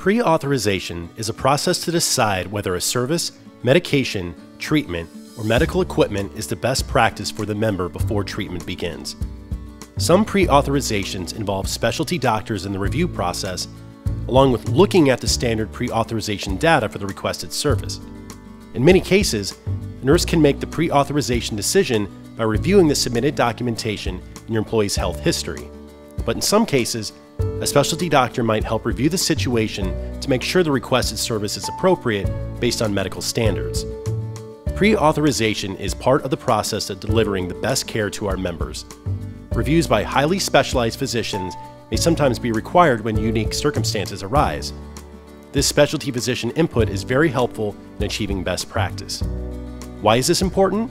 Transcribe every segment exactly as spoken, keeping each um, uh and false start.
Pre-authorization is a process to decide whether a service, medication, treatment, or medical equipment is the best practice for the member before treatment begins. Some pre-authorizations involve specialty doctors in the review process, along with looking at the standard pre-authorization data for the requested service. In many cases, a nurse can make the pre-authorization decision by reviewing the submitted documentation and your employee's health history. But in some cases, a specialty doctor might help review the situation to make sure the requested service is appropriate based on medical standards. Pre-authorization is part of the process of delivering the best care to our members. Reviews by highly specialized physicians may sometimes be required when unique circumstances arise. This specialty physician input is very helpful in achieving best practice. Why is this important?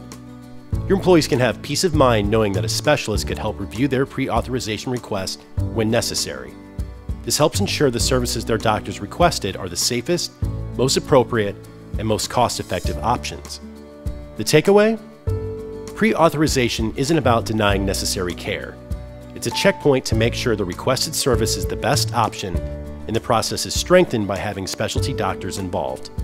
Your employees can have peace of mind knowing that a specialist could help review their pre-authorization request when necessary. This helps ensure the services their doctors requested are the safest, most appropriate, and most cost-effective options. The takeaway? Pre-authorization isn't about denying necessary care. It's a checkpoint to make sure the requested service is the best option, and the process is strengthened by having specialty doctors involved.